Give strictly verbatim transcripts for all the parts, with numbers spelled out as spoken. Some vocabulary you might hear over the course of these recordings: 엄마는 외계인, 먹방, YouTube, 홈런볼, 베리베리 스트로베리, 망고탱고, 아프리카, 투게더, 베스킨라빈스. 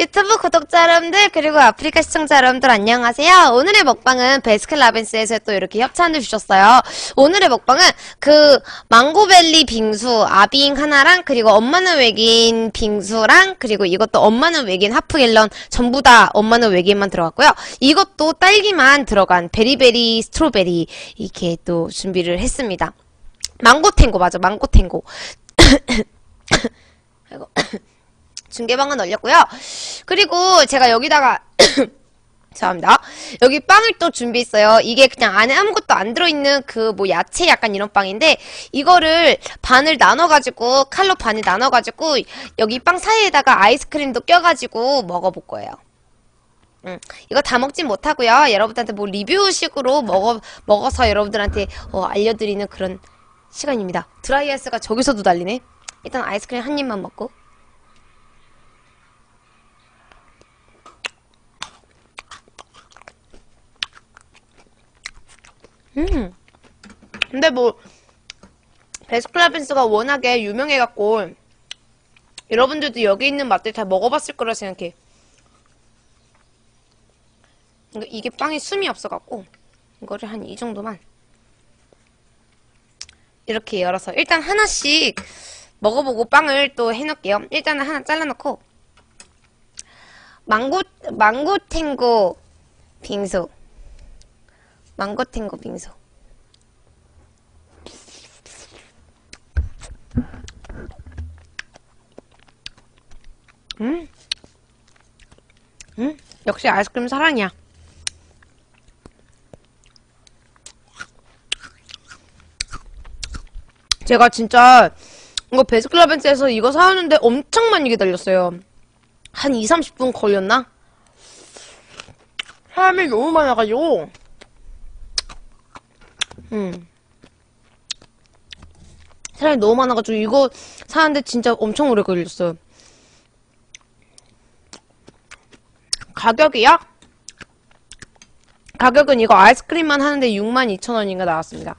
유튜브 구독자 여러분들 그리고 아프리카 시청자 여러분들 안녕하세요. 오늘의 먹방은 베스킨라빈스에서 또 이렇게 협찬을 주셨어요. 오늘의 먹방은 그 망고벨리 빙수 아빙 하나랑 그리고 엄마는 외계인 빙수랑 그리고 이것도 엄마는 외계인 하프갤런 전부 다 엄마는 외계인만 들어갔고요. 이것도 딸기만 들어간 베리베리 스트로베리 이렇게 또 준비를 했습니다. 망고탱고 맞아 망고탱고 아이고 중계방은 올렸고요. 그리고 제가 여기다가 죄송합니다. 여기 빵을 또 준비했어요. 이게 그냥 안에 아무것도 안 들어있는 그 뭐 야채 약간 이런 빵인데 이거를 반을 나눠가지고 칼로 반을 나눠가지고 여기 빵 사이에다가 아이스크림도 껴가지고 먹어볼 거예요. 음, 이거 다 먹진 못하고요. 여러분들한테 뭐 리뷰식으로 먹어, 먹어서 여러분들한테 어, 알려드리는 그런 시간입니다. 드라이 아이스가 저기서도 날리네. 일단 아이스크림 한 입만 먹고 음. 근데 뭐 베스킨라빈스가 워낙에 유명해갖고 여러분들도 여기 있는 맛들 다 먹어봤을 거라 생각해. 이게 빵에 숨이 없어갖고 이거를 한 이 정도만 이렇게 열어서 일단 하나씩 먹어보고 빵을 또 해놓을게요. 일단은 하나 잘라놓고 망고 망고탱고 빙수 망고탱고 빙수 음, 음, 역시 아이스크림 사랑이야. 제가 진짜 이거 베스킨라빈스에서 이거 사오는데 엄청 많이 기다렸어요. 한 이삼십 분 걸렸나? 사람이 너무 많아가지고 음. 사람이 너무 많아가지고 이거 사는데 진짜 엄청 오래 걸렸어요. 가격이요? 가격은 이거 아이스크림만 하는데 육만 이천 원인가 나왔습니다.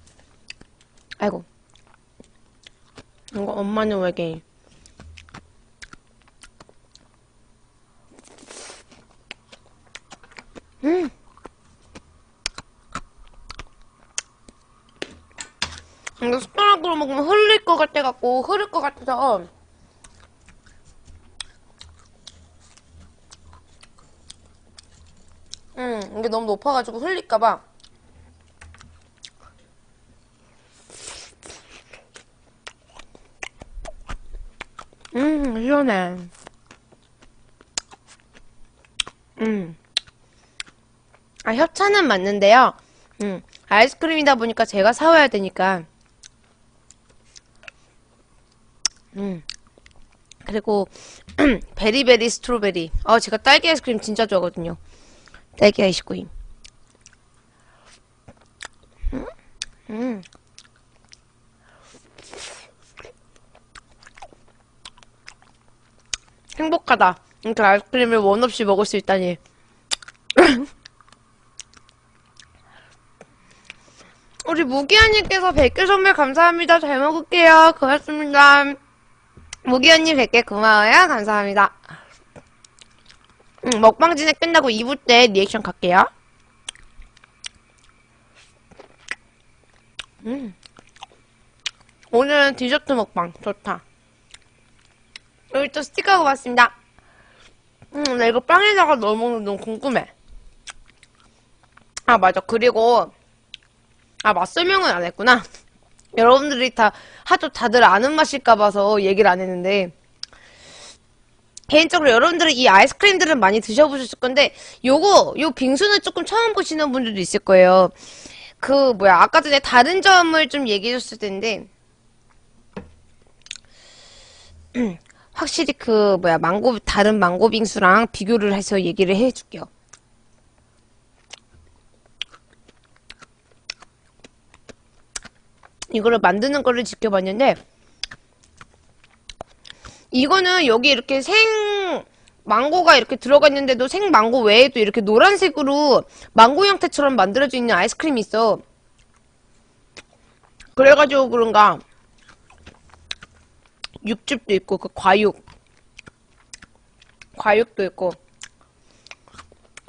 아이고 이거 엄마는 외계인 음. 이거 숟가락으로 먹으면 흘릴 것 같아갖고 흐를 것 같아서 음 이게 너무 높아가지고 흘릴까봐 음 시원해. 음 아 협찬은 맞는데요. 음 아이스크림이다 보니까 제가 사와야 되니까. 음 그리고 베리베리 스트로베리 아 제가 딸기 아이스크림 진짜 좋아하거든요. 딸기 아이스크림 음? 음. 행복하다. 이렇게 아이스크림을 원 없이 먹을 수 있다니. 우리 무기한님께서 백 개 선물 감사합니다. 잘 먹을게요. 고맙습니다. 무기한님 백 개 고마워요. 감사합니다. 응, 먹방 진행 끝나고 이 부 때 리액션 갈게요. 음. 오늘은 디저트 먹방. 좋다. 여기 또 스티커 고맙습니다. 음, 나 이거 빵에다가 넣어 먹는 너무 궁금해. 아, 맞아. 그리고, 아, 맛 설명은 안 했구나. 여러분들이 다, 하도 다들 아는 맛일까봐서 얘기를 안 했는데. 개인적으로 여러분들은 이 아이스크림들은 많이 드셔보셨을 건데, 요거, 요 빙수는 조금 처음 보시는 분들도 있을 거예요. 그, 뭐야, 아까 전에 다른 점을 좀 얘기해줬을 텐데. 확실히 그 뭐야 망고 다른 망고 빙수랑 비교를 해서 얘기를 해줄게요. 이거를 만드는 거를 지켜봤는데 이거는 여기 이렇게 생 망고가 이렇게 들어가 있는데도 생 망고 외에도 이렇게 노란색으로 망고 형태처럼 만들어져 있는 아이스크림이 있어. 그래가지고 그런가 육즙도 있고 그 과육 과육도 있고.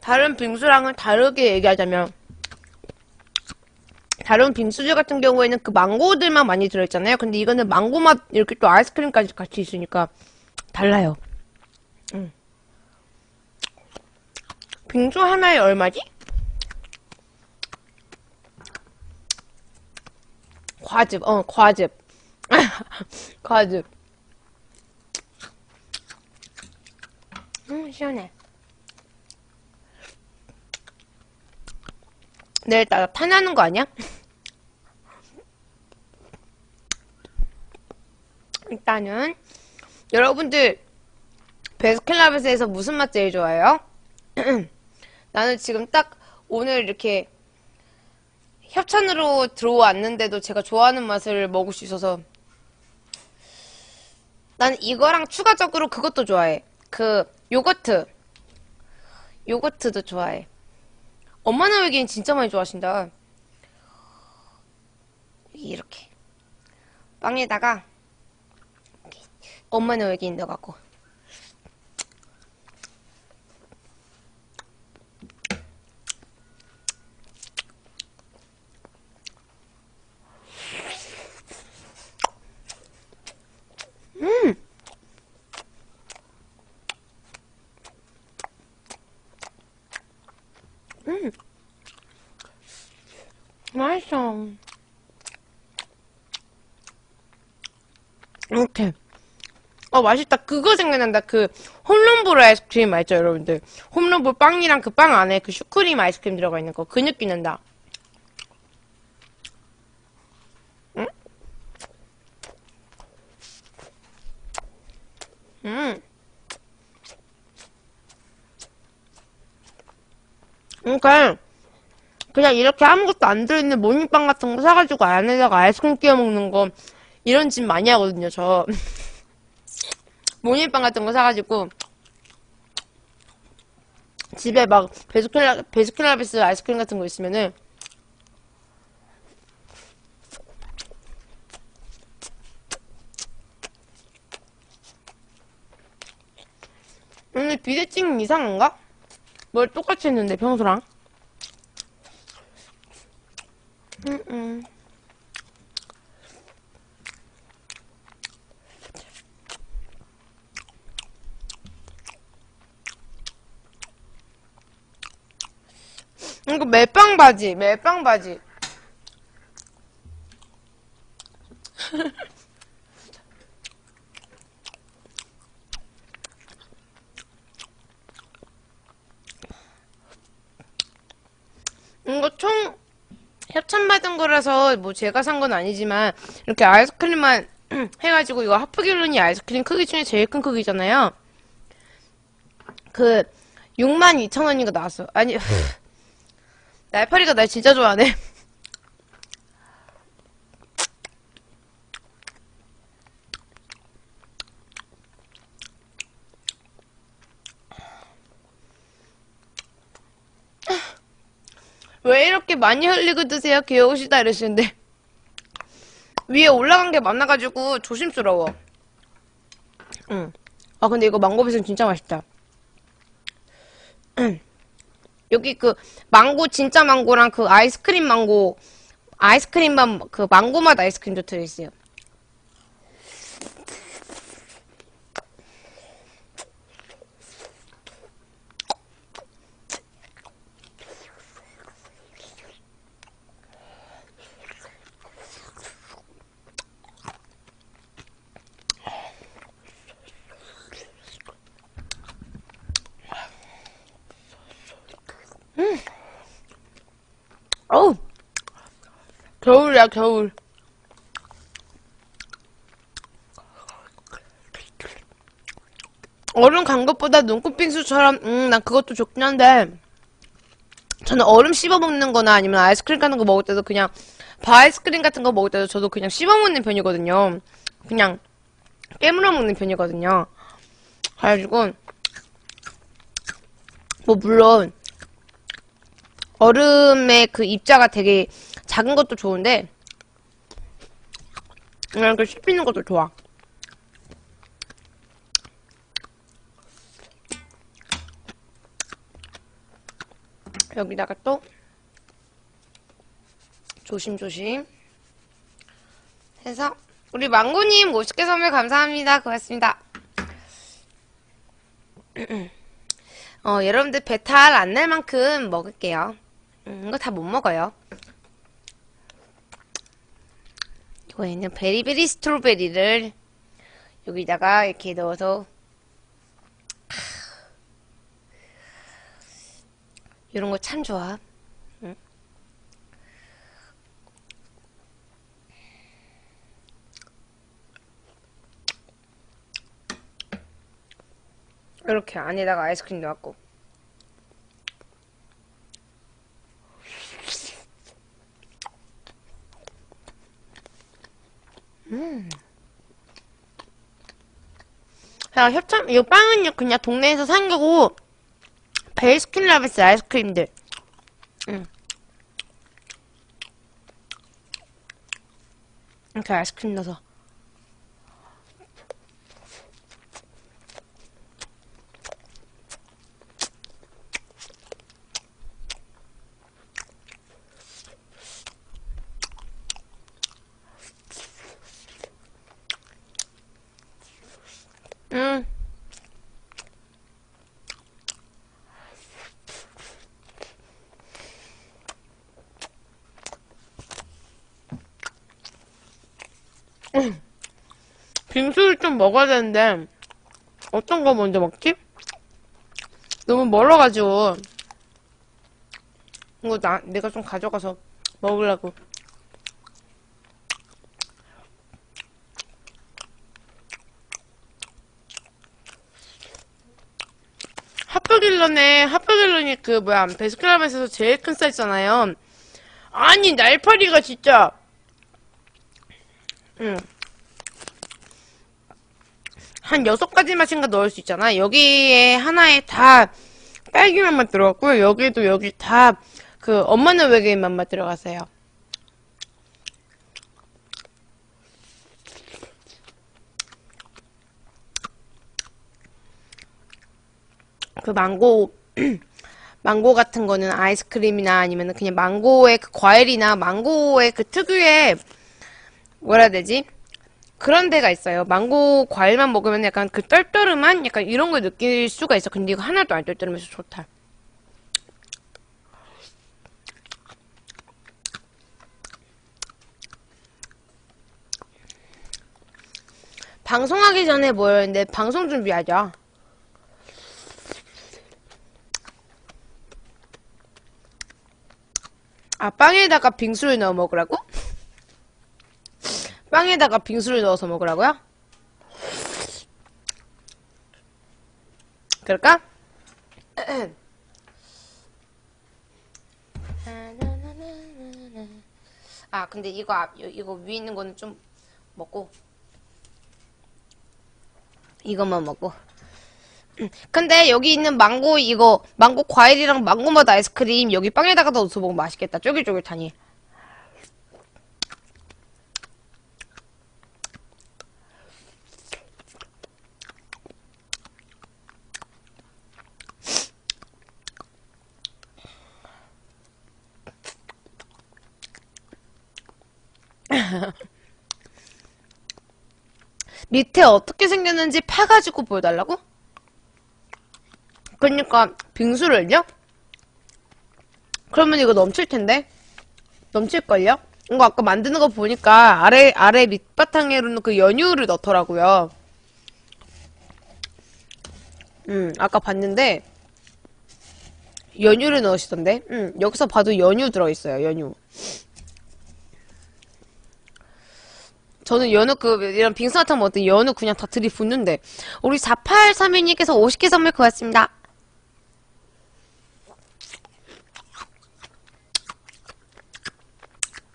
다른 빙수랑은 다르게 얘기하자면, 다른 빙수들 같은 경우에는 그 망고들만 많이 들어있잖아요. 근데 이거는 망고 맛, 이렇게 또 아이스크림까지 같이 있으니까 달라요. 음. 빙수 하나에 얼마지? 과즙, 어, 과즙. 과즙. 음, 시원해. 내일 나 탄하는 거 아니야? 일단은 여러분들 베스킨라빈스에서 무슨 맛 제일 좋아해요? 나는 지금 딱 오늘 이렇게 협찬으로 들어왔는데도 제가 좋아하는 맛을 먹을 수 있어서, 난 이거랑 추가적으로 그것도 좋아해. 그 요거트 요거트도 좋아해. 엄마는 외계인 진짜 많이 좋아하신다. 이렇게 빵에다가 엄마는 외계인 넣어갖고 음! 음! 맛있어. 이렇게. 어, 맛있다. 그거 생각난다. 그 홈런볼 아이스크림 맛있죠, 여러분들? 홈런볼 빵이랑 그 빵 안에 그 슈크림 아이스크림 들어가 있는 거. 그 느낌 난다. 응? 음. 그러니까 그냥 이렇게 아무것도 안 들어있는 모닝빵 같은 거 사가지고 안에다가 아이스크림 끼워 먹는 거, 이런 짓 많이 하거든요, 저. 모닝빵 같은 거 사가지고 집에 막 베스킨라, 베스킨라빈스 아이스크림 같은 거 있으면은 오늘 비대칭 이상한가? 뭘 똑같이 했는데 평소랑? 음, 음. 이거 멜빵 바지, 멜빵 바지. 이거 총 협찬받은 거라서 뭐 제가 산 건 아니지만, 이렇게 아이스크림만 해가지고, 이거 하프길로니 아이스크림 크기 중에 제일 큰 크기잖아요. 그 육만 이천 원인가 나왔어. 아니 날파리가 날 진짜 좋아하네. 왜 이렇게 많이 흘리고 드세요? 귀여우시다 이러시는데 위에 올라간 게 많아가지고 조심스러워. 응. 아 근데 이거 망고비슨 진짜 맛있다. 여기 그 망고, 진짜 망고랑 그 아이스크림 망고, 아이스크림만 그 망고 맛 아이스크림도 들어있어요. 음. 어우. 겨울이야, 겨울. 얼음 간 것보다 눈꽃빙수처럼, 음, 난 그것도 좋긴 한데, 저는 얼음 씹어 먹는 거나 아니면 아이스크림 같은 거 먹을 때도, 그냥 바아이스크림 같은 거 먹을 때도 저도 그냥 씹어 먹는 편이거든요. 그냥 깨물어 먹는 편이거든요. 그래가지고 뭐 물론 얼음의 그 입자가 되게 작은 것도 좋은데, 이렇게 씹히는 것도 좋아. 여기다가 또 조심조심 해서 우리 망고님 오십 개 선물 감사합니다. 고맙습니다. 어, 여러분들 배탈 안 날 만큼 먹을게요. 음, 이거 다 못 먹어요. 이거에 있는 베리베리 스트로베리를 여기다가 이렇게 넣어서 이런 거 참 좋아. 응? 이렇게 안에다가 아이스크림 넣었고. 음. 야, 협찬, 이 빵은요, 그냥 동네에서 산 거고, 베스킨라빈스 아이스크림들. 응. 이렇게 아이스크림 넣어서. 음. 음. 빙수를 좀 먹어야 되는데 어떤 거 먼저 먹지? 너무 멀어가지고 이거 나 내가 좀 가져가서 먹으려고. 핫바길런에 핫바길런이 그 뭐야 베스킨라빈스에서 제일 큰 사이즈잖아요. 아니 날파리가 진짜. 응. 한 여섯 가지 맛인가 넣을 수 있잖아. 여기에 하나에 다 딸기맛만 들어갔고요. 여기도 여기 다 그 엄마는 외계인 맛만 들어갔어요. 그 망고 망고 같은 거는 아이스크림이나 아니면 그냥 망고의 그 과일이나 망고의 그 특유의 뭐라 해야 되지? 그런 데가 있어요. 망고 과일만 먹으면 약간 그 떨떠름한 약간 이런 걸 느낄 수가 있어. 근데 이거 하나도 안 떨떠름해서 좋다. 방송하기 전에 뭐였는데 방송 준비하자. 아, 빵에다가 빙수를 넣어 먹으라고? 빵에다가 빙수를 넣어서 먹으라고요? 그럴까? 아, 근데 이거, 이거 위에 있는 거는 좀 먹고. 이것만 먹고. 근데 여기 있는 망고 이거 망고 과일이랑 망고맛 아이스크림 여기 빵에다가 넣어서 먹으면 맛있겠다. 쫄깃쫄깃하니. 밑에 어떻게 생겼는지 파가지고 보여달라고? 그러니까 빙수를요? 그러면 이거 넘칠텐데? 넘칠걸요? 이거 아까 만드는 거 보니까 아래 아래 밑바탕에로는 그 연유를 넣더라고요. 음, 아까 봤는데 연유를 넣으시던데? 음, 여기서 봐도 연유 들어있어요. 연유. 저는 연우 그 이런 빙수 같은 거 먹을 때 연우 그냥 다 들이붓는데. 우리 사팔삼이님께서 오십 개 선물 고맙습니다.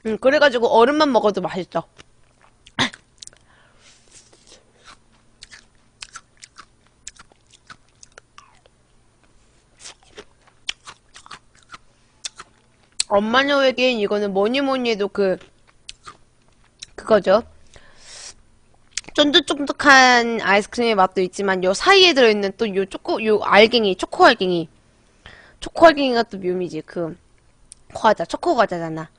음, 그래가지고 얼음만 먹어도 맛있죠. 엄마는 외계인 이거는 뭐니뭐니 해도 그 그거죠. 쫀득쫀득한 아이스크림의 맛도 있지만 요 사이에 들어있는 또 요 초코, 요 알갱이, 초코 알갱이 초코알갱이가 또 묘미지. 그 과자, 초코 과자잖아.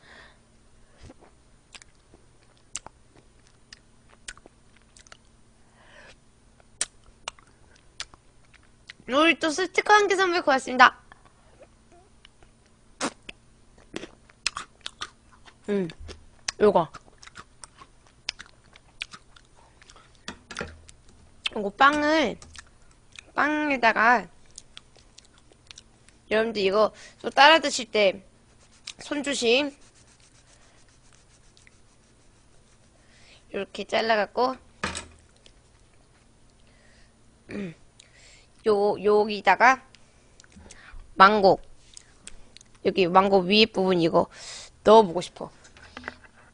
우리 또 스티커 한 개 선물 고맙습니다. 음, 요거. 요거 빵을, 빵에다가, 여러분들 이거 또 따라 드실 때, 손조심. 이렇게 잘라갖고, 음. 요, 여기다가 망고, 여기 망고 위에 부분 이거 넣어보고 싶어.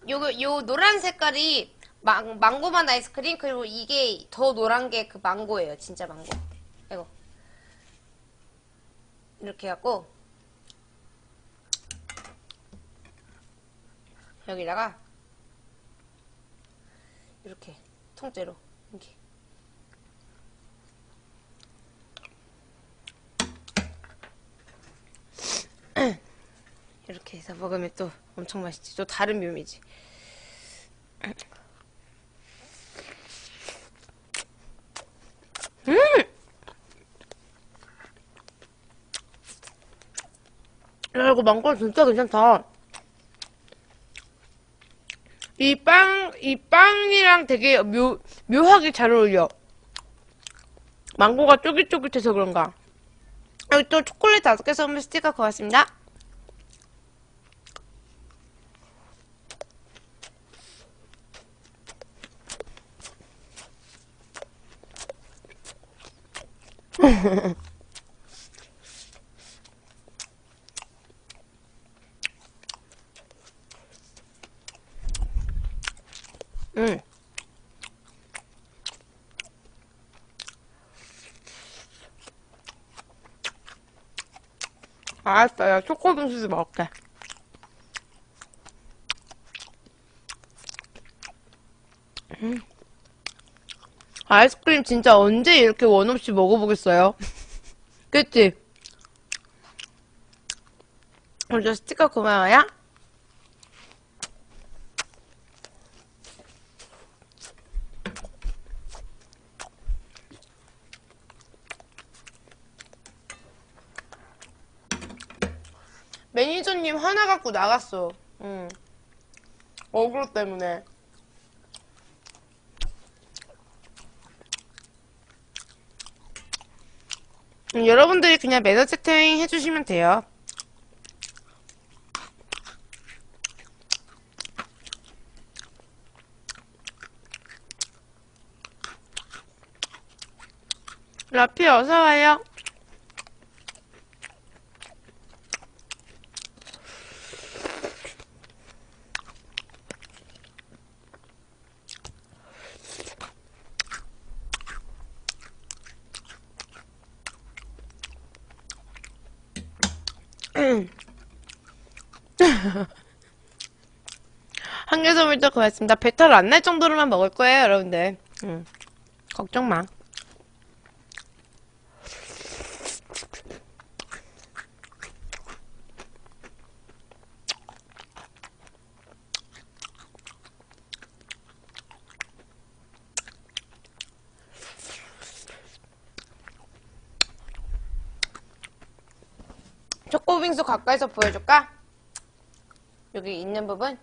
요거, 요 노란 색깔이 망, 망고맛 아이스크림. 그리고 이게 더 노란 게 그 망고예요, 진짜 망고. 이거 이렇게 해갖고 여기다가 이렇게 통째로 이렇게. 이렇게 해서 먹으면 또 엄청 맛있지. 또 다른 묘미지. 음! 야, 이거 망고 진짜 괜찮다. 이 빵, 이 빵이랑 되게 묘, 묘하게 잘 어울려. 망고가 쫄깃쫄깃해서 그런가. 여기 또 초콜릿 다섯 개 선물 스티커 고맙습니다. 음. 알았어, 야, 초코 분수도 먹을게. 음. 아이스크림 진짜 언제 이렇게 원 없이 먹어보겠어요? 그치? 우리 저 스티커 고마워요? 매니저님 하나 갖고 나갔어. 응. 어그로 때문에. 여러분들이 그냥 매너 채팅 해주시면 돼요. 라피 어서와요. 한 개 선물도 고맙습니다. 배탈 안 날 정도로만 먹을 거예요, 여러분들. 응. 걱정 마. 초코빙수 가까이서 보여줄까? 여기 있는 부분?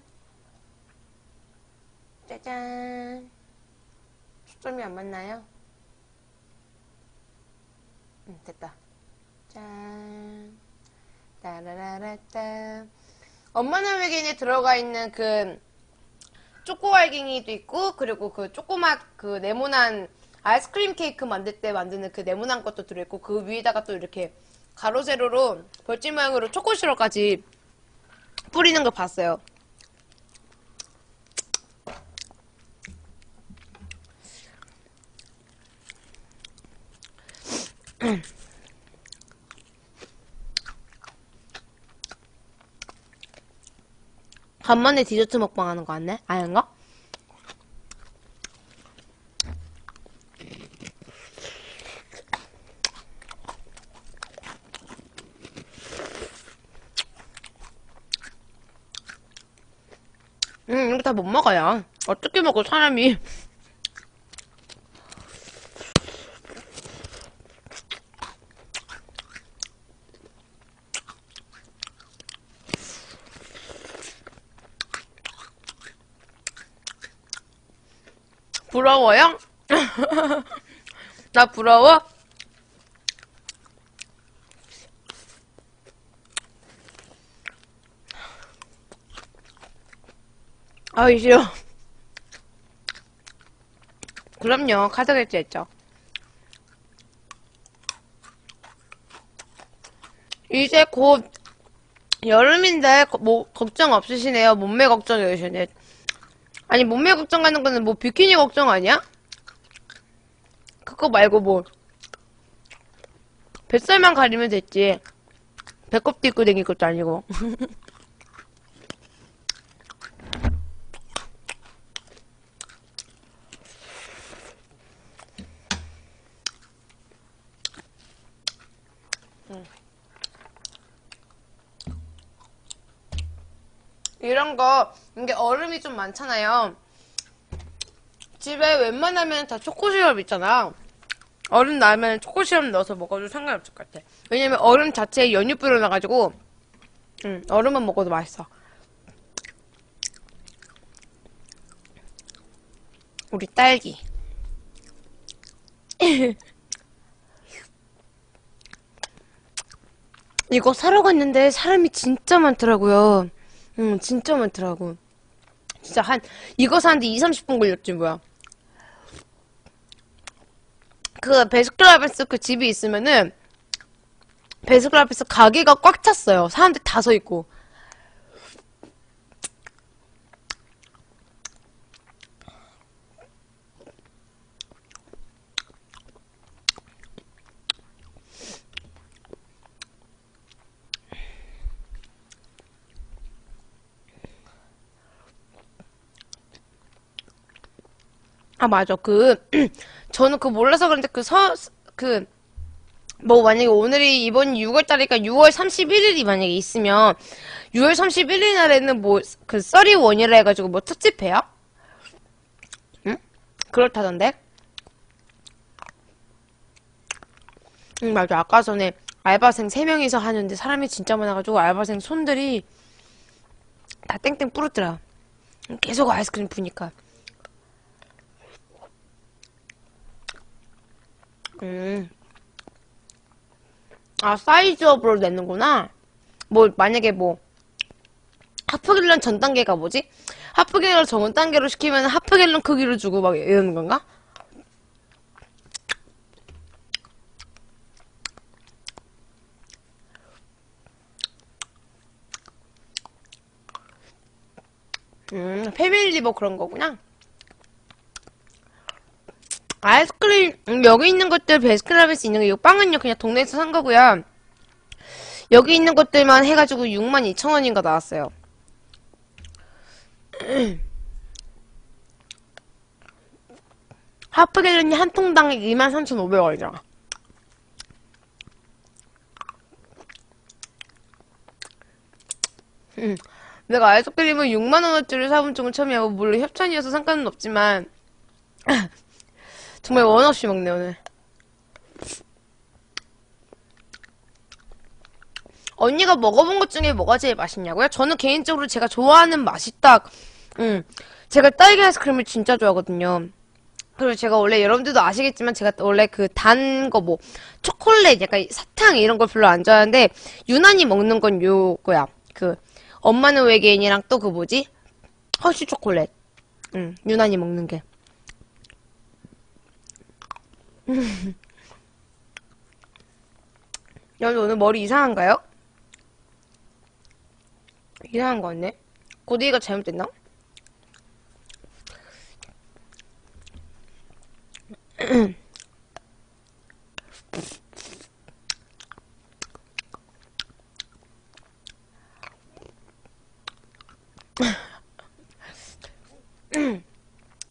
짜잔. 초점이 안 맞나요? 응, 됐다. 짠. 따라라라따. 엄마는 외계인에 들어가 있는 그 초코알갱이도 있고, 그리고 그 초코맛 그 네모난 아이스크림 케이크 만들 때 만드는 그 네모난 것도 들어있고, 그 위에다가 또 이렇게 가로 세로로 벌집 모양으로 초코 시럽까지 뿌리는 거 봤어요. 간만에 디저트 먹방 하는 거 같네? 아닌가? 응, 이거 다 못 먹어요. 어떻게 먹어, 사람이. 부러워요? 나 부러워? 아이 싫어. 그럼요, 카드 결제했죠. 이제 곧 여름인데 뭐 걱정 없으시네요. 몸매 걱정이시네. 아니, 몸매 걱정하는 거는 뭐 비키니 걱정 아니야? 그거 말고 뭐 뱃살만 가리면 됐지. 배꼽도 입고 다닐 것도 아니고. 이런 거, 이게 얼음이 좀 많잖아요. 집에 웬만하면 다 초코시럽 있잖아. 얼음 나면 초코시럽 넣어서 먹어도 상관없을 것 같아. 왜냐면 얼음 자체에 연유 뿌려놔가지고, 응, 얼음만 먹어도 맛있어. 우리 딸기. 이거 사러 갔는데 사람이 진짜 많더라고요. 응, 진짜 많더라고. 진짜 한, 이거 사는데 이삼십 분 걸렸지, 뭐야. 그, 베스킨라빈스 그 집이 있으면은, 베스킨라빈스 가게가 꽉 찼어요. 사람들 다 서 있고. 아, 맞아. 그, 저는 그 몰라서 그런데 그 서, 그, 뭐 만약에 오늘이 이번 유월 달이니까 유월 삼십일일이 만약에 있으면 유월 삼십일일 날에는 뭐 그 삼십일이라 해가지고 뭐 특집해요? 응? 그렇다던데? 응, 맞아. 아까 전에 알바생 세 명이서 하는데 사람이 진짜 많아가지고 알바생 손들이 다 땡땡 부르더라. 계속 아이스크림 부니까. 음. 아, 사이즈업으로 내는구나. 뭐 만약에 뭐 하프갤런 전 단계가 뭐지? 하프갤런 전 단계로 시키면 하프갤런 크기로 주고 막 이러는 건가? 음, 패밀리 뭐 그런 거구나. 아이스크림, 여기 있는 것들, 베스킨라빈스 있는 거, 이 빵은요, 그냥 동네에서 산 거고요. 여기 있는 것들만 해가지고 육만 이천 원인가 나왔어요. 하프갤런이 한 통당에 이만 삼천 오백 원이잖아. 음, 내가 아이스크림을 육만 원어치를 사본 적은 처음이야. 물론 협찬이어서 상관은 없지만. 정말 원 없이 먹네, 오늘. 언니가 먹어본 것 중에 뭐가 제일 맛있냐고요? 저는 개인적으로 제가 좋아하는 맛이 딱, 음, 제가 딸기 아이스크림을 진짜 좋아하거든요. 그리고 제가 원래, 여러분들도 아시겠지만, 제가 원래 그 단 거 뭐, 초콜릿, 약간 사탕 이런 걸 별로 안 좋아하는데, 유난히 먹는 건 요거야. 그, 엄마는 외계인이랑 또 그 뭐지? 허쉬 초콜릿. 음, 유난히 먹는 게. 여러분 오늘 머리 이상한가요? 이상한 거 같네. 고데기가 잘못됐나?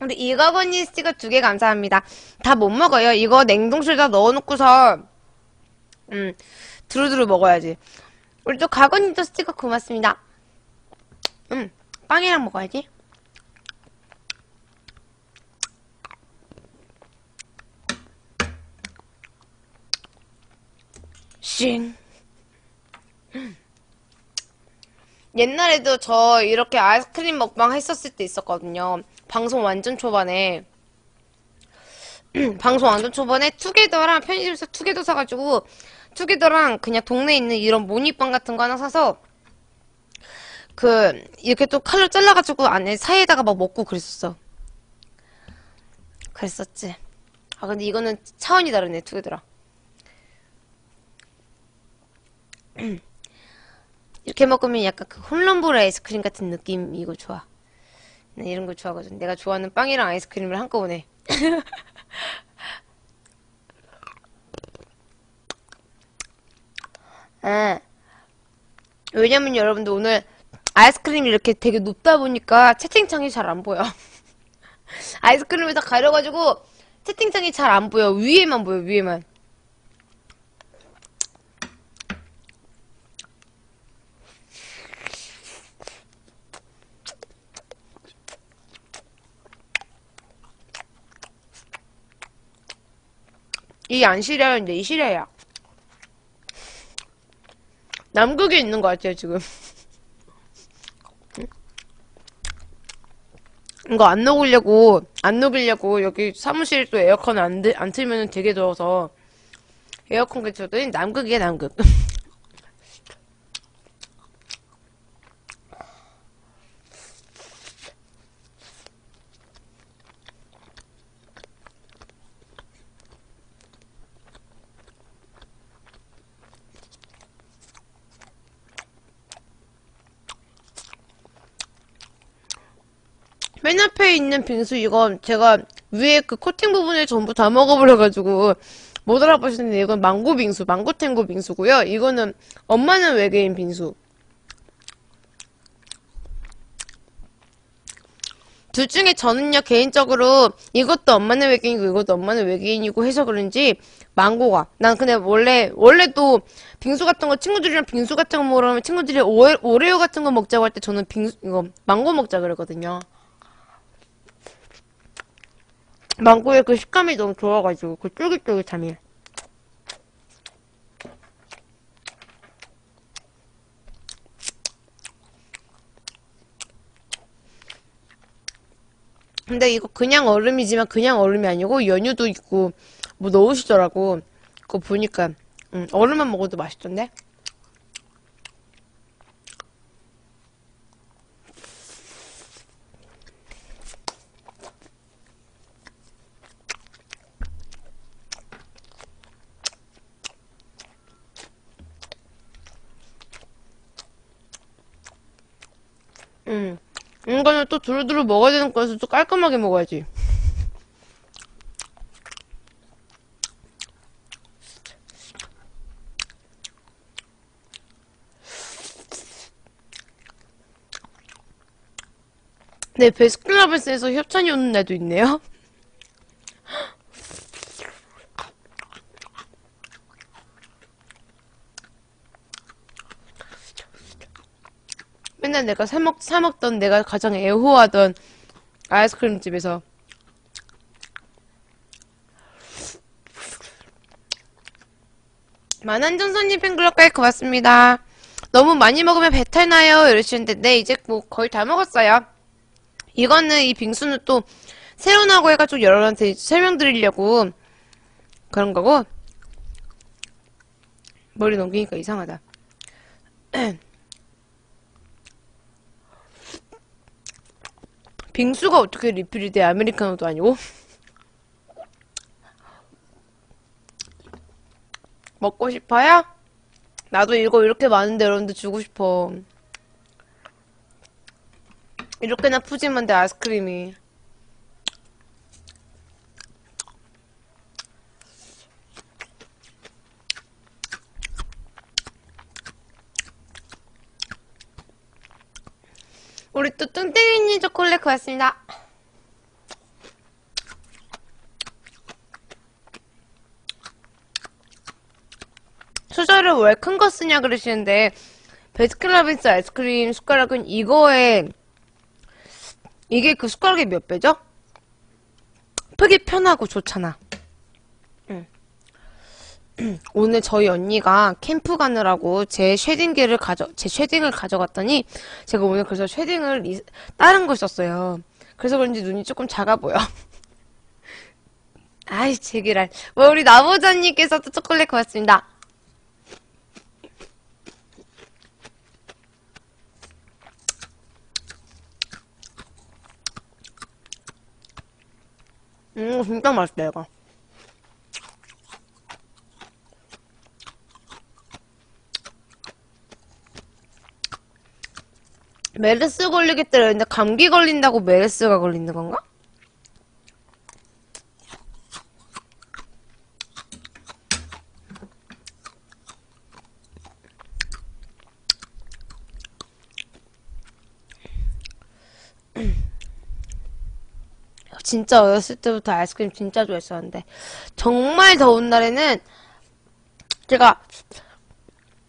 우리 이거버니 스티커 두 개 감사합니다. 다 못 먹어요. 이거 냉동실에다 넣어놓고서 음 두루두루 먹어야지. 우리 또 가건님도 스티커 고맙습니다. 음 빵이랑 먹어야지. 찡. 옛날에도 저 이렇게 아이스크림 먹방 했었을 때 있었거든요. 방송 완전 초반에. 방송 완전 초반에 투게더랑 편의점에서 투게더 사가지고 투게더랑 그냥 동네에 있는 이런 모니빵 같은 거 하나 사서 그 이렇게 또 칼로 잘라가지고 안에 사이에다가 막 먹고 그랬었어. 그랬었지. 아 근데 이거는 차원이 다르네 투게더랑. 이렇게 먹으면 약간 그 홈런볼 아이스크림 같은 느낌. 이거 좋아. 난 이런 거 좋아하거든. 내가 좋아하는 빵이랑 아이스크림을 한꺼번에. 아, 왜냐면 여러분들 오늘 아이스크림이 이렇게 되게 높다 보니까 채팅창이 잘 안 보여. 아이스크림을 다 가려가지고 채팅창이 잘 안 보여. 위에만 보여, 위에만. 이게 안 시리얼인데 이 시리얼이야. 남극에 있는 것 같아요 지금. 이거 안 녹으려고 안 녹이려고 여기 사무실 또 에어컨 안, 안 틀면 되게 더워서 에어컨 그쳐더니 남극이야 남극. 맨 앞에 있는 빙수 이건 제가 위에 그 코팅 부분을 전부 다 먹어버려가지고 못 알아보시는데 이건 망고 빙수, 망고탱고 빙수고요. 이거는 엄마는 외계인 빙수. 둘 중에 저는요 개인적으로 이것도 엄마는 외계인이고 이것도 엄마는 외계인이고 해서 그런지 망고가. 난 근데 원래 원래도 빙수 같은 거 친구들이랑 빙수 같은 거 먹으면 친구들이 오레, 오레오 같은 거 먹자고 할 때 저는 빙수 이거 망고 먹자 그러거든요. 망고의 그 식감이 너무 좋아가지고 그 쫄깃쫄깃함이. 근데 이거 그냥 얼음이지만 그냥 얼음이 아니고 연유도 있고 뭐 넣으시더라고. 그거 보니까 응, 얼음만 먹어도 맛있던데. 응. 음, 이거는 또 두루두루 먹어야 되는 거여서 또 깔끔하게 먹어야지. 네, 베스킨라빈스에서 협찬이 오는 날도 있네요. 맨날 내가 사먹, 사먹던 내가 가장 애호하던 아이스크림 집에서 만한전선님 팬클럽까지 고맙습니다. 너무 많이 먹으면 배탈 나요 이러시는데 네 이제 뭐 거의 다 먹었어요. 이거는 이 빙수는 또 새로 나오고 해가지고 여러분한테 설명드리려고 그런 거고. 머리 넘기니까 이상하다. 빙수가 어떻게 리필이 돼? 아메리카노도 아니고. 먹고 싶어요? 나도 이거 이렇게 많은데 여러분들 주고 싶어. 이렇게나 푸짐한데 아이스크림이. 우리 또 뚱땡이님 초콜릿 고맙습니다. 수저를 왜 큰 거 쓰냐 그러시는데 베스킨라빈스 아이스크림 숟가락은 이거에 이게 그 숟가락의 몇 배죠? 크기 편하고 좋잖아. 응. 오늘 저희 언니가 캠프 가느라고 제 쉐딩기를 가져, 제 쉐딩을 가져갔더니 제가 오늘 그래서 쉐딩을 이, 다른 걸 썼어요. 그래서 그런지 눈이 조금 작아 보여. 아이, 제기랄. 뭐, 우리 나보자님께서도 초콜릿 고맙습니다. 음, 진짜 맛있다, 이거. 메르스 걸리겠더라. 근데 감기 걸린다고 메르스가 걸리는 건가? 진짜 어렸을 때부터 아이스크림 진짜 좋아했었는데, 정말 더운 날에는 제가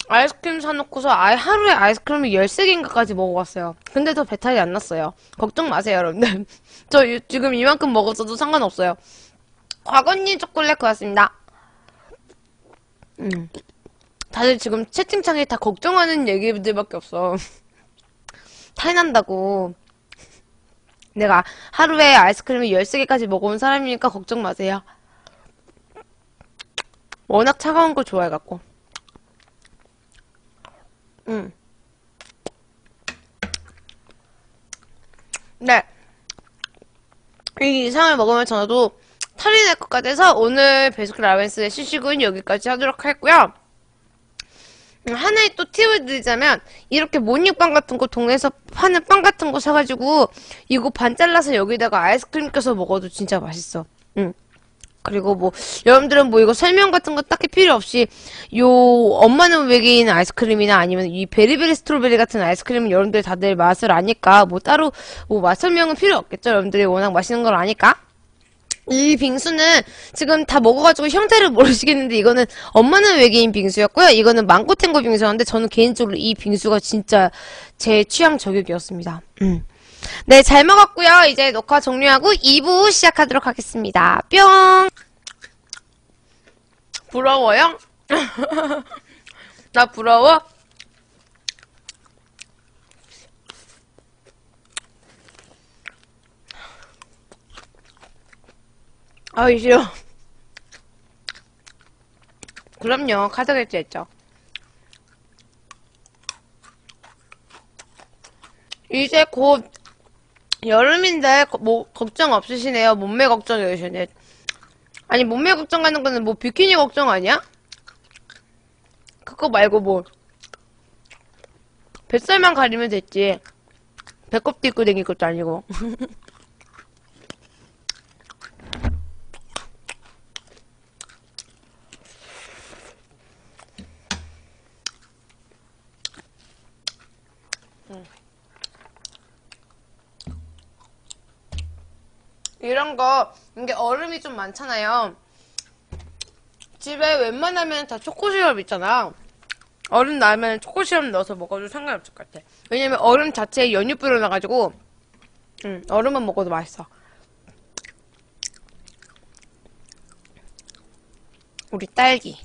아이스크림 사놓고서 아예 하루에 아이스크림을 열세 개인가까지 먹어봤어요. 근데 더 배탈이 안 났어요. 걱정 마세요, 여러분들. 저 지금 이만큼 먹었어도 상관없어요. 과거님 초콜릿 고맙습니다. 음. 다들 지금 채팅창에 다 걱정하는 얘기들밖에 없어. 탈 난다고. 내가 하루에 아이스크림을 열세 개까지 먹어온 사람이니까 걱정 마세요. 워낙 차가운 걸 좋아해갖고. 음. 네. 이 이상을 먹으면 저도 탈이 날 것 같아서 오늘 베스킨라빈스의 시식은 여기까지 하도록 할고요. 하나의 또 팁을 드리자면, 이렇게 모닝빵 같은 거 동네에서 파는 빵 같은 거 사가지고 이거 반 잘라서 여기다가 아이스크림 껴서 먹어도 진짜 맛있어. 응. 그리고 뭐 여러분들은 뭐 이거 설명 같은 거 딱히 필요 없이 요 엄마는 외계인 아이스크림이나 아니면 이 베리베리 스트로베리 같은 아이스크림은 여러분들 다들 맛을 아니까 뭐 따로 뭐 맛 설명은 필요 없겠죠. 여러분들이 워낙 맛있는 걸 아니까. 이 빙수는 지금 다 먹어가지고 형태를 모르시겠는데, 이거는 엄마는 외계인 빙수였고요. 이거는 망고탱고 빙수였는데, 저는 개인적으로 이 빙수가 진짜 제 취향 저격이었습니다. 음. 네, 잘 먹었고요. 이제 녹화 종료하고 이 부 시작하도록 하겠습니다. 뿅! 부러워요? 나 부러워? 아이, 싫어. 그럼요, 카드 결제했죠. 이제 곧 여름인데 뭐 걱정 없으시네요. 몸매 걱정이시네. 아니, 몸매 걱정하는 거는 뭐 비키니 걱정 아니야? 그거 말고 뭐 뱃살만 가리면 됐지. 배꼽도 입고 댕길 것도 아니고. 이런 거, 이게 얼음이 좀 많잖아요. 집에 웬만하면 다 초코시럽 있잖아. 얼음 나면 초코시럽 넣어서 먹어도 상관없을 것 같아. 왜냐면 얼음 자체에 연유 뿌려놔가지고, 응, 얼음만 먹어도 맛있어. 우리 딸기.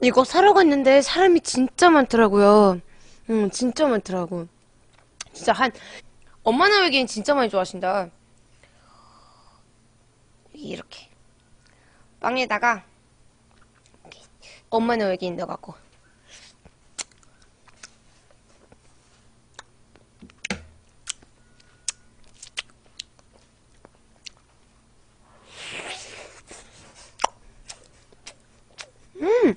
이거 사러 갔는데 사람이 진짜 많더라고요. 응, 진짜 많더라고. 진짜 한, 엄마는 외계인 진짜 많이 좋아하신다. 이렇게 빵에다가 엄마는 외계인 넣어갖고. 음!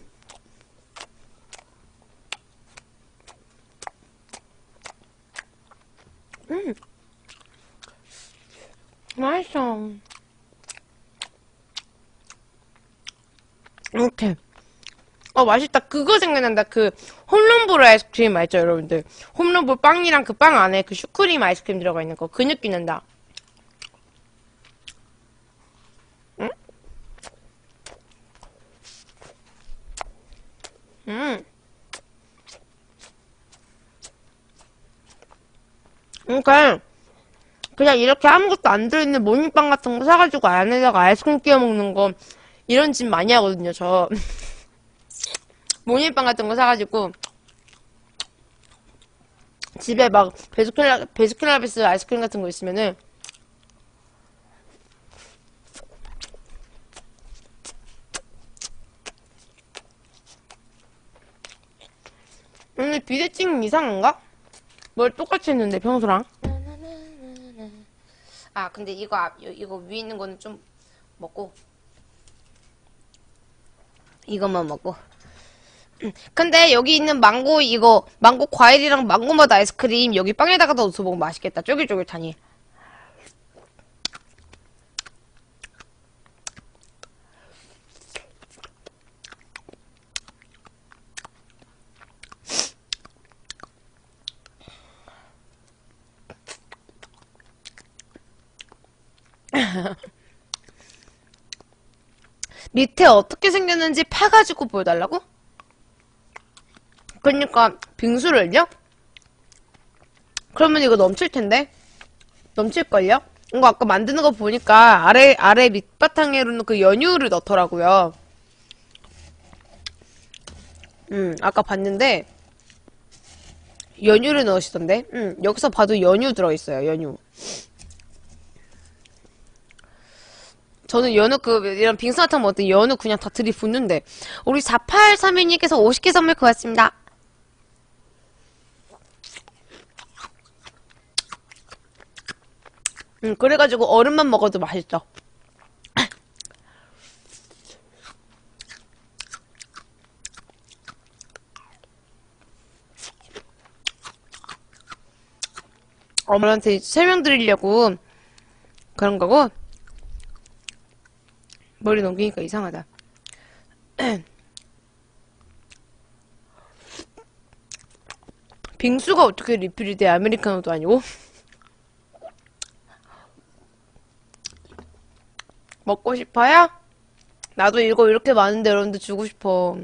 음, 맛있어. 이렇게. 어, 맛있다. 그거 생각난다. 그 홈런볼 아이스크림 맛있죠, 여러분들? 홈런볼 빵이랑 그 빵 안에 그 슈크림 아이스크림 들어가 있는 거. 그 느낌 난다. 응? 음. 그러니까 그냥 이렇게 아무것도 안 들어있는 모닝빵 같은 거 사가지고 안에다가 아이스크림 끼워 먹는 거 이런 짓 많이 하거든요, 저. 모닝빵 같은 거 사가지고 집에 막 베스킨라, 베스킨라빈스 아이스크림 같은 거 있으면은 오늘 비대칭 이상한가? 뭘 똑같이 했는데 평소랑? 아 근데 이거 앞, 이거 위에 있는 거는 좀 먹고 이것만 먹고. 근데 여기 있는 망고 이거 망고 과일이랑 망고맛 아이스크림 여기 빵에다가 넣어서 먹으면 맛있겠다. 쫄깃쫄깃하니. 밑에 어떻게 생겼는지 파가지고 보여달라고? 그러니까 빙수를요? 그러면 이거 넘칠텐데? 넘칠걸요? 이거 아까 만드는 거 보니까 아래 아래 밑바탕에로는 그 연유를 넣더라고요. 음 아까 봤는데 연유를 넣으시던데? 음 여기서 봐도 연유 들어있어요. 연유. 저는 연우 그 이런 빙수 같은 거 먹을 때 연우 그냥 다 들이붓는데. 우리 사팔삼이님께서 오십 개 선물 고맙습니다. 음, 그래가지고 얼음만 먹어도 맛있죠. 엄마한테 설명드리려고 그런 거고. 머리 넘기니까 이상하다. 빙수가 어떻게 리필이 돼? 아메리카노도 아니고. 먹고 싶어요? 나도 이거 이렇게 많은데 여러분들 주고 싶어.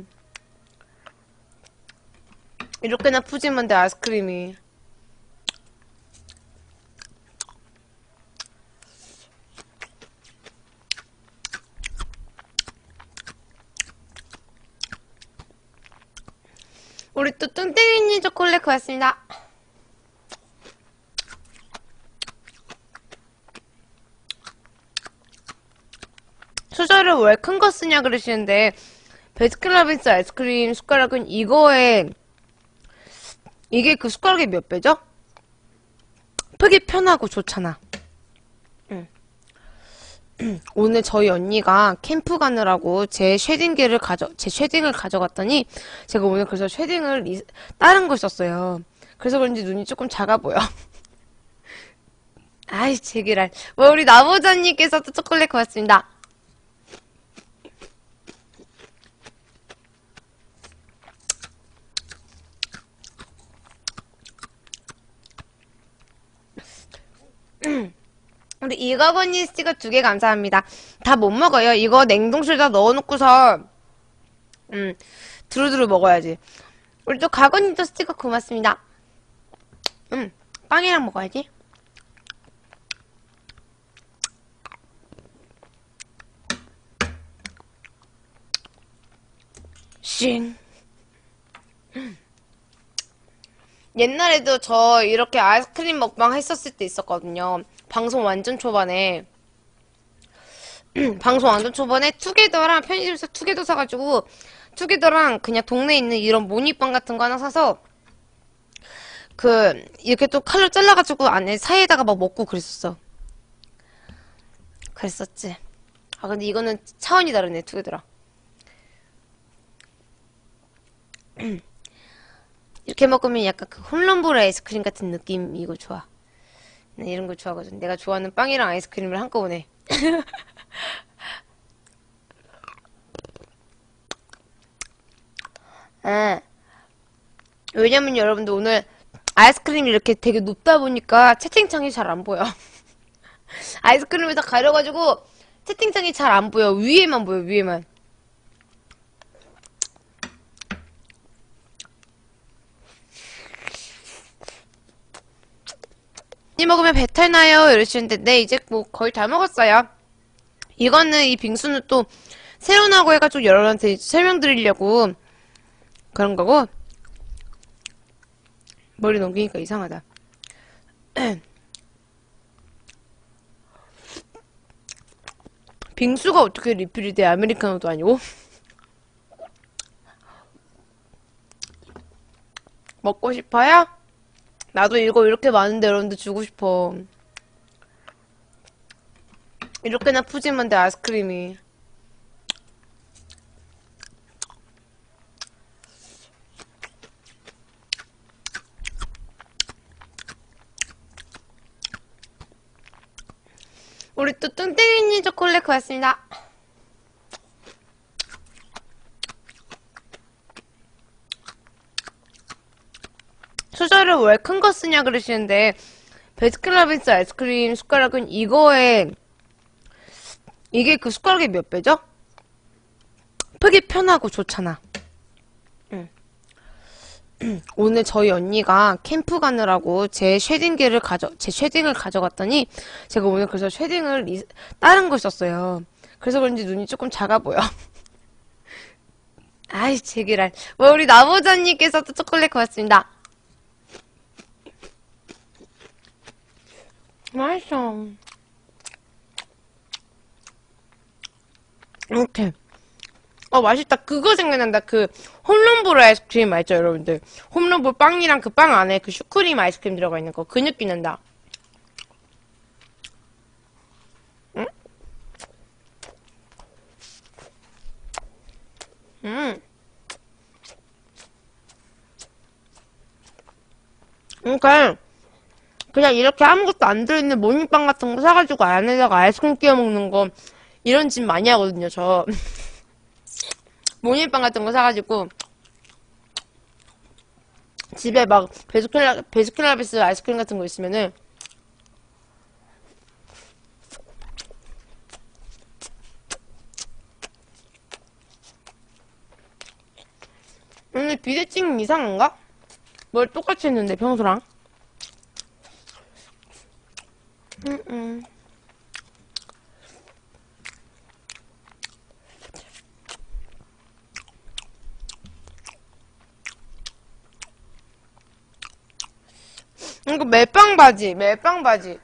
이렇게나 푸짐한데 아이스크림이. 우리 또 뚱땡이님 초콜릿 고맙습니다. 수저를 왜 큰 거 쓰냐 그러시는데 베스킨라빈스 아이스크림 숟가락은 이거에 이게 그 숟가락의 몇 배죠? 크기 편하고 좋잖아. 응. 오늘 저희 언니가 캠프 가느라고 제 쉐딩기를 가져, 제 쉐딩을 가져갔더니 제가 오늘 그래서 쉐딩을 이, 다른 걸 썼어요. 그래서 그런지 눈이 조금 작아 보여. 아이, 제기랄. 뭐, 우리 나보자님께서 또 초콜릿 고맙습니다. 우리 이거버니 스티커 두 개 감사합니다. 다 못 먹어요. 이거 냉동실에다 넣어놓고서 음 두루두루 먹어야지. 우리 또 가건님도 스티커 고맙습니다. 음 빵이랑 먹어야지. 쉥. 옛날에도 저 이렇게 아이스크림 먹방 했었을 때 있었거든요. 방송 완전 초반에 방송 완전 초반에 투게더랑 편의점에서 투게더 사가지고 투게더랑 그냥 동네에 있는 이런 모닝빵 같은 거 하나 사서 그 이렇게 또 칼로 잘라가지고 안에 사이에다가 막 먹고 그랬었어. 그랬었지. 아 근데 이거는 차원이 다르네 투게더랑. 이렇게 먹으면 약간 그 홈런볼 아이스크림 같은 느낌. 이거 좋아. 네, 이런 거 좋아하거든. 내가 좋아하는 빵이랑 아이스크림을 한꺼번에. 아, 왜냐면 여러분들 오늘 아이스크림이 이렇게 되게 높다 보니까 채팅창이 잘 안 보여. 아이스크림을 다 가려가지고 채팅창이 잘 안 보여. 위에만 보여, 위에만. 많이 먹으면 배탈 나요 이러시는데, 네 이제 뭐 거의 다 먹었어요. 이거는 이 빙수는 또 새로 나오고 해가지고 여러분한테 설명드리려고 그런 거고. 머리 넘기니까 이상하다. 빙수가 어떻게 리필이 돼? 아메리카노도 아니고. 먹고 싶어요? 나도 이거 이렇게 많은데 여러분들 주고 싶어. 이렇게나 푸짐한데 아이스크림이. 우리 또 뚱땡이님 초콜릿 고맙습니다. 수저를 왜 큰 거 쓰냐 그러시는데, 베스킨라빈스 아이스크림 숟가락은 이거에, 이게 그 숟가락의 몇 배죠? 크기 편하고 좋잖아. 응. 오늘 저희 언니가 캠프 가느라고 제 쉐딩기를 가져, 제 쉐딩을 가져갔더니, 제가 오늘 그래서 쉐딩을 리, 다른 걸 썼어요. 그래서 그런지 눈이 조금 작아 보여. 아이, 제기랄. 뭐, 우리 나보자님께서도 초콜릿 고맙습니다. 맛있어. 이렇게. 어, 맛있다. 그거 생각난다. 그 홈런볼 아이스크림 알죠 여러분들? 홈런볼 빵이랑 그 빵 안에 그 슈크림 아이스크림 들어가 있는 거. 그 느낌 난다. 응? 음. 그러니까 그냥 이렇게 아무것도 안 들어있는 모닝빵 같은 거 사가지고 안에다가 아이스크림 끼워 먹는 거, 이런 짓 많이 하거든요 저. 모닝빵 같은 거 사가지고 집에 막 베스킨라, 베스킨라빈스 아이스크림 같은 거 있으면은 오늘 비대칭 이상한가? 뭘 똑같이 했는데 평소랑. 응응. 이거 멜빵 바지, 멜빵 바지.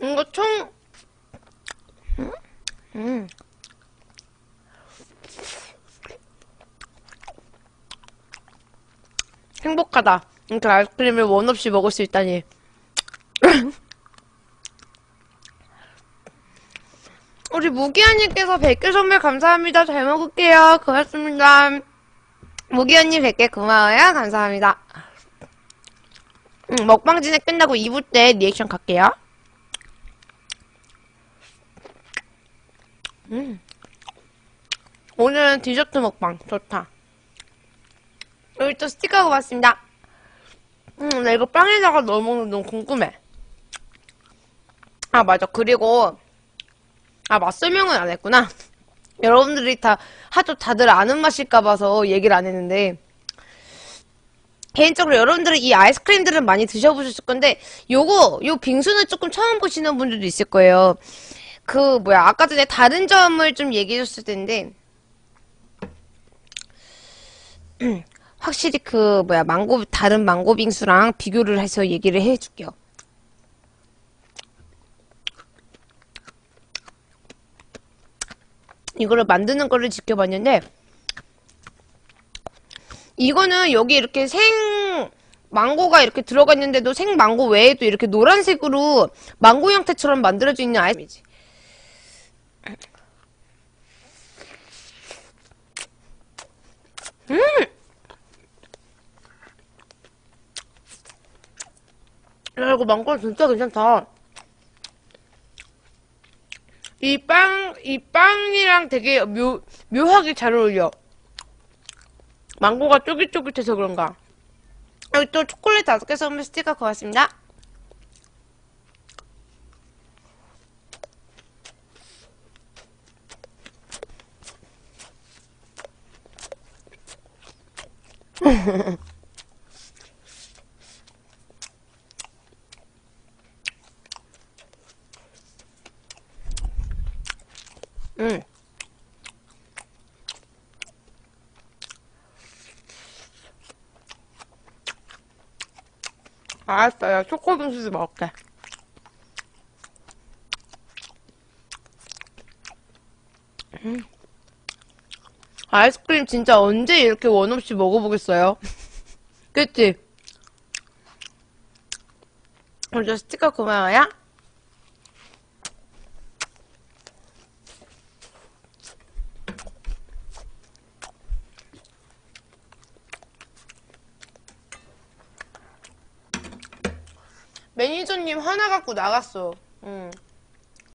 이거 총. 응? 음. 행복하다. 이렇게 아이스크림을 원 없이 먹을 수 있다니. 우리 무기한님께서 백 개 선물 감사합니다. 잘 먹을게요. 고맙습니다. 무기한님 백 개 고마워요. 감사합니다. 응, 먹방 진행 끝나고 이 부 때 리액션 갈게요. 음. 오늘은 디저트 먹방. 좋다. 여기 또 스티커 고맙습니다. 음, 나 이거 빵에다가 넣어 먹는 거 너무 궁금해. 아, 맞아. 그리고 아, 맛 설명은 안 했구나. 여러분들이 다 하도 다들 아는 맛일까 봐서 얘기를 안 했는데, 개인적으로 여러분들은 이 아이스크림들은 많이 드셔보셨을 건데, 요거, 요 빙수는 조금 처음 보시는 분들도 있을 거예요. 그 뭐야, 아까 전에 다른 점을 좀 얘기해줬을 텐데, 확실히 그 뭐야, 망고, 다른 망고 빙수랑 비교를 해서 얘기를 해줄게요. 이거를 만드는 거를 지켜봤는데, 이거는 여기 이렇게 생 망고가 이렇게 들어가 있는데도 생 망고 외에도 이렇게 노란색으로 망고 형태처럼 만들어져 있는 아이스크림이지. 음! 야, 이거 망고 진짜 괜찮다. 이 빵, 이 빵이랑 되게 묘, 묘하게 잘 어울려. 망고가 쫄깃쫄깃해서 그런가. 여기 또 초콜릿 다섯 개 선물 스티커 고맙습니다. 응. 알았어요. 초코빙수도 먹을게. 음. 아이스크림 진짜 언제 이렇게 원없이 먹어보겠어요? 그치? 우리 저 스티커 고마워요? 매니저님 하나 갖고 나갔어. 응.